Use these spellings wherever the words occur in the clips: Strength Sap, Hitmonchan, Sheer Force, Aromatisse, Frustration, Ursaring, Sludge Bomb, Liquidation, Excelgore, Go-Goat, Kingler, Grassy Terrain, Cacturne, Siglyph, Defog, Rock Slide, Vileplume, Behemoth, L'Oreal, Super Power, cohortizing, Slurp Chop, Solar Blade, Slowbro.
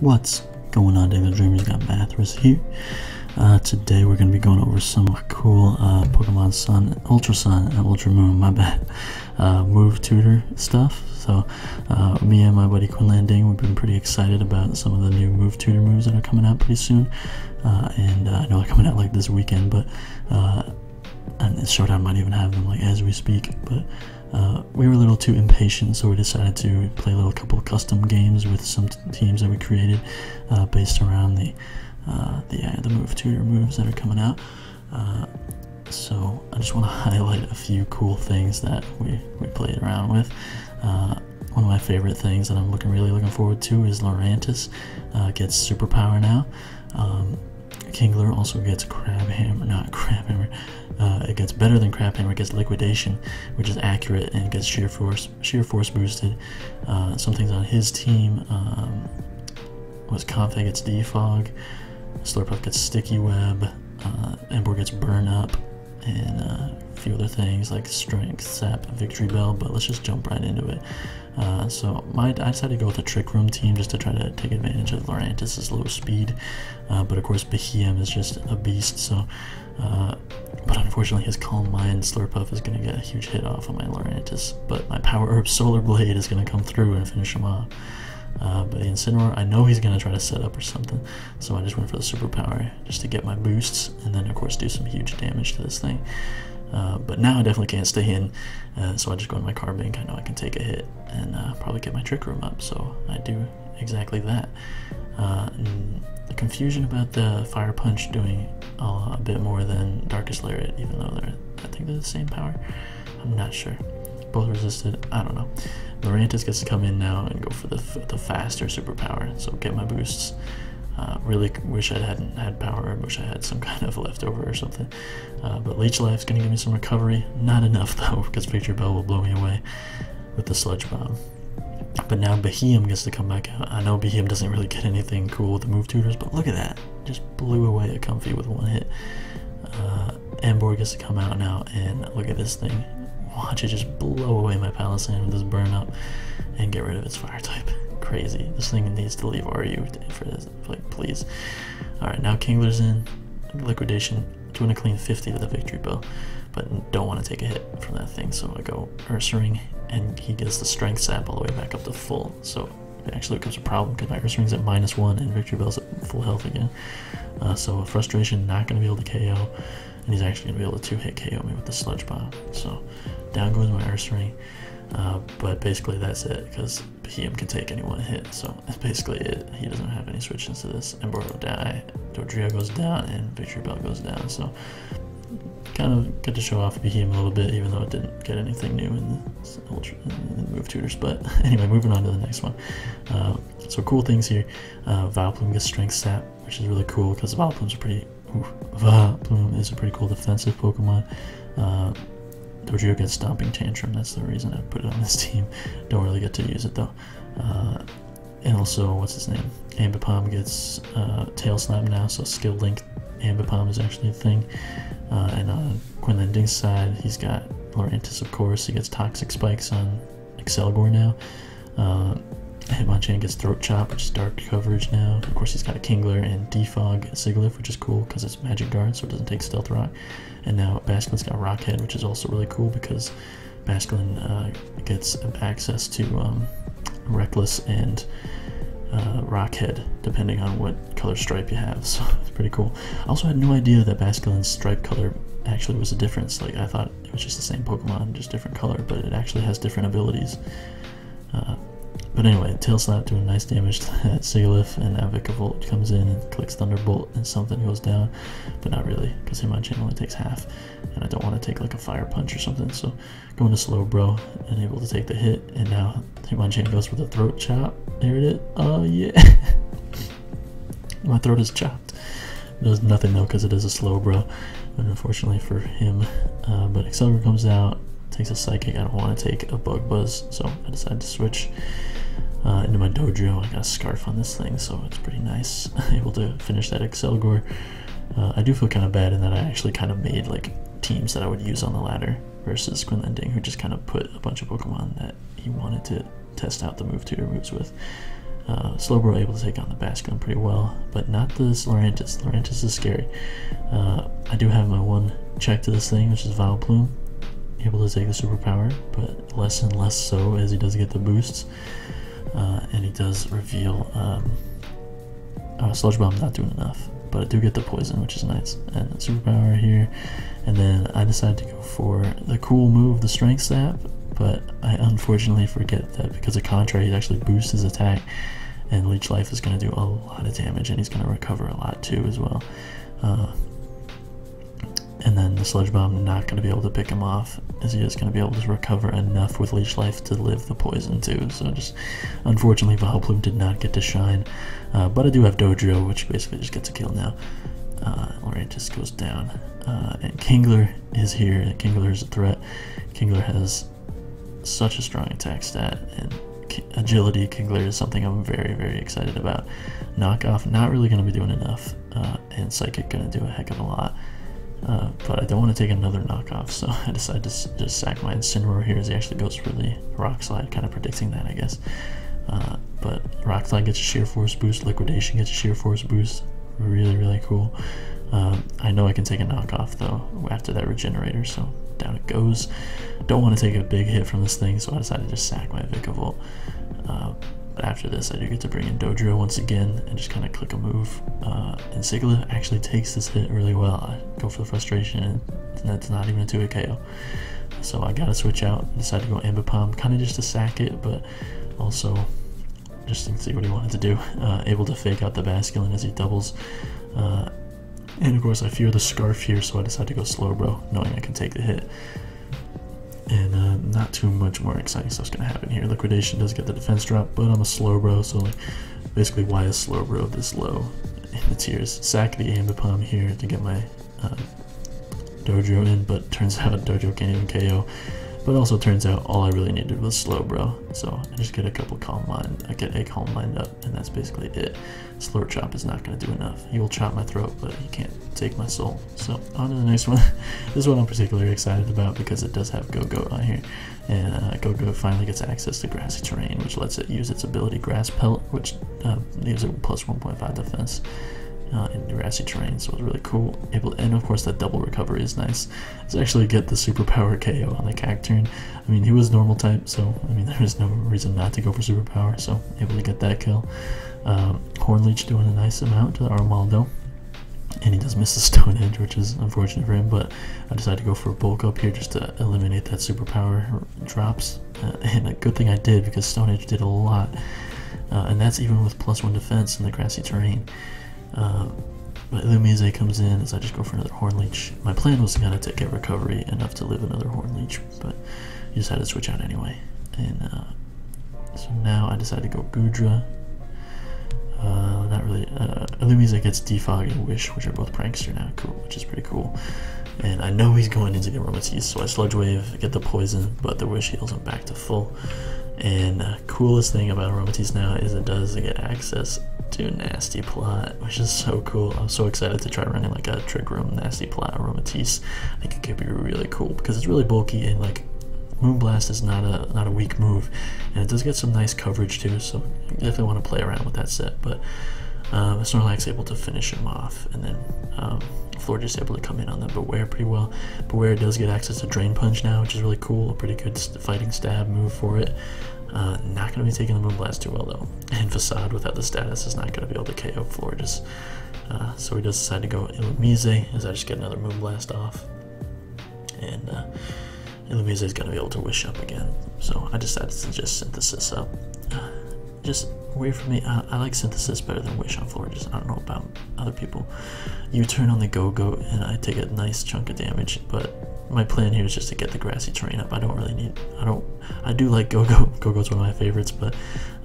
What's going on, David Dreamers? Got Bathurst here. Today we're going to be going over some cool Pokemon Sun and Ultra Moon, my bad, move tutor stuff. So me and my buddy Quinlanding, we've been pretty excited about some of the new move tutor moves that are coming out pretty soon. And I know they're coming out like this weekend, but and Showdown might even have them like as we speak, but we were a little too impatient, so we decided to play a little couple of custom games with some teams that we created based around the move tutor moves that are coming out. So I just want to highlight a few cool things that we played around with. One of my favorite things that I'm really looking forward to is Lurantis gets Super Power now. Kingler also gets it gets better than Crab Hammer, it gets Liquidation, which is accurate, and it gets Sheer Force boosted. Some things on his team was Config gets Defog, Slurpuff gets Sticky Web, Ember gets Burn Up, and a few other things like Strength Sap, Victory Bell, but let's just jump right into it. So I decided to go with the Trick Room team just to try to take advantage of Lurantis' low speed, but of course Behemoth is just a beast, so but unfortunately his Calm Mind Slurpuff is going to get a huge hit off on my Lurantis, but my Power Herb Solar Blade is going to come through and finish him off. But the Incineroar, I know he's going to try to set up or something, so I just went for the Super Power just to get my boosts and then of course do some huge damage to this thing. But now I definitely can't stay in, so I just go in my card bank. I know I can take a hit and probably get my Trick Room up, so I do exactly that. And the confusion about the Fire Punch doing a bit more than Darkest Lariat, even though I think they're the same power, I'm not sure. Both resisted, I don't know. Lurantis gets to come in now and go for the faster superpower, so get my boosts. Really wish I hadn't had Power Herb, wish I had some kind of leftover or something. But Leech Life's gonna give me some recovery. Not enough though, because Victory Bell will blow me away with the Sludge Bomb. But now Behemoth gets to come back out. I know Behemoth doesn't really get anything cool with the move tutors, but look at that. Just blew away a Comfy with one hit. Ambor gets to come out now, and look at this thing. Watch it just blow away my Palisade with this Burn Up and get rid of its fire type. Crazy. This thing needs to leave RU for this, like, please. Alright, now Kingler's in. Liquidation, doing a clean 50 with a Victory Bell, but don't want to take a hit from that thing, so I go Ursaring, and he gets the Strength Sap all the way back up to full, so it actually becomes a problem because my Ursaring's at -1 and Victory Bell's at full health again. So Frustration not going to be able to KO, and he's actually going to be able to 2-hit KO me with the Sludge Bomb, so down goes my Ursaring. But basically that's it, because Behemoth can take any one hit, so that's basically it. He doesn't have any switches to this. Ember will die, Dodrio goes down, and Victory Bell goes down, so kind of good to show off Behemoth a little bit, even though it didn't get anything new in the move tutors. But anyway, moving on to the next one. So cool things here. Vileplume gets Strength Sap, which is really cool, because Vileplume is a pretty cool defensive Pokemon. Dodrio gets Stomping Tantrum, that's the reason I put it on this team. Don't really get to use it though. And also, what's his name? Ambipom gets Tail Slap now, so Skill Link Ambipom is actually a thing. And on Quinlanding's side, he's got Lurantis, of course. He gets Toxic Spikes on Excelgore now. Hitmonchan gets Throat Chop, which is Dark Coverage now. Of course, he's got a Kingler and Defog Sigilyph, which is cool because it's Magic Guard, so it doesn't take Stealth Rock. And now Basculin's got Rock Head, which is also really cool because Basculin gets access to Reckless and Rock Head, depending on what color stripe you have, so it's pretty cool. I also had no idea that Basculin's stripe color actually was a difference. Like, I thought it was just the same Pokemon, just different color, but it actually has different abilities. But anyway, Tail Slap doing nice damage to that Sigilyph, and now Vikavolt comes in and clicks Thunderbolt and something goes down, but not really, because Hitmonchan only takes half, and I don't want to take like a Fire Punch or something, so going to Slowbro and able to take the hit, and now Hitmonchan goes for the Throat Chop. There it is. Oh yeah! My throat is chopped. It does nothing though, because it is a Slowbro, and unfortunately for him, but Excelgore comes out, takes a Psychic. I don't want to take a Bug Buzz, so I decided to switch into my Dodrio. I got a Scarf on this thing, so it's pretty nice. Able to finish that Excelgore. I do feel kind of bad in that I actually kind of made like teams that I would use on the ladder versus Quinlanding, who just kind of put a bunch of Pokemon that he wanted to test out the move tutor moves with. Slowbro able to take on the Basculin pretty well, but not this Lurantis. Lurantis is scary. I do have my one check to this thing, which is Vileplume, able to take the Super Power, but less and less so as he does get the boosts, and he does reveal Sludge Bomb not doing enough, but I do get the poison, which is nice, and the Super Power here, and then I decide to go for the cool move, the Strength Sap, but I unfortunately forget that because of Contra, he actually boosts his attack, and Leech Life is going to do a lot of damage, and he's going to recover a lot too as well. And then the Sludge Bomb not going to be able to pick him off, as he is going to be able to recover enough with Leech Life to live the poison too. So just, unfortunately, Vileplume did not get to shine. But I do have Dodrio, which basically just gets a kill now. Lurantis goes down. And Kingler is here, and Kingler is a threat. Kingler has such a strong attack stat, and agility. Kingler is something I'm very, very excited about. Knockoff, not really going to be doing enough, and Psychic going to do a heck of a lot. But I don't want to take another knockoff, so I decided to just sack my Incineroar here as he actually goes for the Rock Slide, kind of predicting that, I guess. But Rock Slide gets a Sheer Force boost, Liquidation gets a Sheer Force boost, really, really cool. I know I can take a knockoff, though, after that Regenerator, so down it goes. Don't want to take a big hit from this thing, so I decided to just sack my Vikavolt. But after this, I do get to bring in Dodrio once again and just kind of click a move. And Sigla actually takes this hit really well. I go for the Frustration, and that's not even a 2-hit KO. So I got to switch out and decide to go Ambipom, kind of just to sack it, but also just to see what he wanted to do. Able to fake out the Basculin as he doubles. And of course, I fear the Scarf here, so I decide to go Slowbro, knowing I can take the hit. And not too much more exciting stuff's gonna happen here. Liquidation does get the defense drop, but I'm a Slowbro, so like, basically why is Slowbro this low in the tiers? Sack the Ambipom here to get my Dodrio in, but turns out Dodrio can't even KO. But also turns out all I really needed was Slowbro, so I just get a couple Calm Mind. I get a Calm Mind up, and that's basically it. Slurp Chop is not going to do enough. He will chop my throat, but he can't take my soul. So on to the next one. This one I'm particularly excited about because it does have Go-Goat on here, and Go-Goat finally gets access to Grassy Terrain, which lets it use its ability Grass Pelt, which leaves it plus 1.5 defense. In grassy terrain, so it's really cool. And of course that double recovery is nice. It's actually get the superpower KO on the Cacturne. I mean, he was normal type, so I mean there was no reason not to go for superpower, so able to get that kill. Hornleech doing a nice amount to the Armaldo, and he does miss the Stone Edge, which is unfortunate for him, but I decided to go for a bulk up here just to eliminate that superpower drops, and a good thing I did because Stone Edge did a lot, and that's even with plus 1 defense in the grassy terrain. But Illumise comes in as I just go for another Hornleech. My plan was to kind of take a recovery enough to live another Hornleech, but you just had to switch out anyway. And so now I decided to go Gudra. Not really. Illumise gets Defog and Wish, which are both Prankster now, cool, which is pretty cool. And I know he's going into the Aromatisse, so I Sludge Wave, get the poison, but the Wish heals him back to full. And coolest thing about Aromatisse now is it does get access to Nasty Plot, which is so cool. I'm so excited to try running like a Trick Room Nasty Plot Aromatisse. I think it could be really cool because it's really bulky, and like Moonblast is not a weak move, and it does get some nice coverage too, so I definitely want to play around with that set. But Snorlax able to finish him off, and then Floor just able to come in on the Bewear pretty well. Bewear does get access to Drain Punch now, which is really cool. A pretty good fighting stab move for it. Not going to be taking the Moonblast too well though, and Facade without the status is not going to be able to KO Floor just. So he does decide to go Illumise as I just get another Moonblast off, and Illumise is going to be able to Wish up again. So I decided to just Synthesis up. Just weird for me. I like Synthesis better than Wish on Floor. Just I don't know about other people. You turn on the Go-Goat and I take a nice chunk of damage, but my plan here is just to get the grassy terrain up. I don't really need. I do like Go-Goat. Go-Goat's one of my favorites, but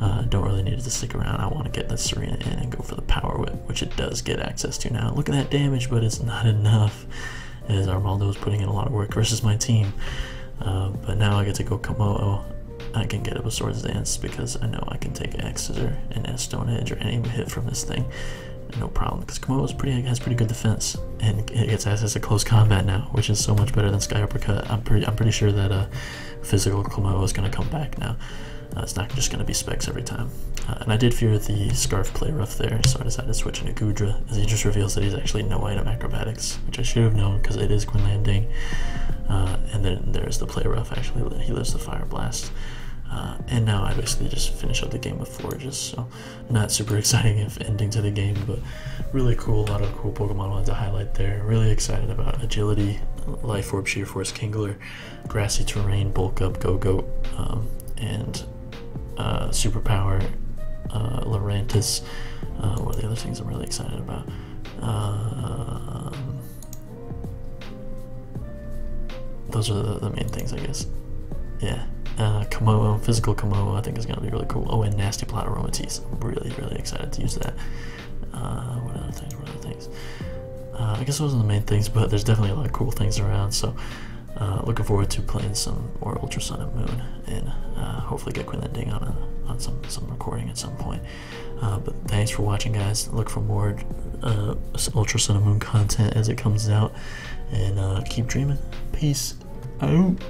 I don't really need it to stick around. I want to get that Serena in and go for the Power Whip, which it does get access to now. Look at that damage, but it's not enough, as Armaldo is putting in a lot of work versus my team. But now I get to go Komo'o. I can get up a Swords Dance because I know I can take X or an Stone Edge or any hit from this thing, no problem, because Komodo has pretty good defense, and it gets access to Close Combat now, which is so much better than Sky Uppercut. I'm pretty sure that physical Komodo is going to come back now, It's not just going to be specs every time. And I did fear the Scarf play rough there, so I decided to switch into Goodra, as he just reveals that he's actually no item acrobatics, which I should have known because it is Quinlanding. And then there's the play rough, actually, he lives the Fire Blast. And now I basically just finish up the game with Forages, so not super exciting ending to the game, but really cool, a lot of cool Pokemon I wanted to highlight there. Really excited about Agility, Life Orb, Sheer Force, Kingler, Grassy Terrain, Bulk Up, Go-Goat, and Super Power, Lurantis. What are the other things I'm really excited about? Those are the main things, I guess. Yeah. Komodo, physical Komodo, I think is gonna be really cool. Oh, and Nasty Plot Aromatisse. I'm really excited to use that. What other things? I guess those are the main things, but there's definitely a lot of cool things around, so looking forward to playing some more Ultra Sun and Moon, and hopefully get Quinlanding on some recording at some point. But thanks for watching, guys. Look for more Ultra Sun and Moon content as it comes out, and keep dreaming. Peace out.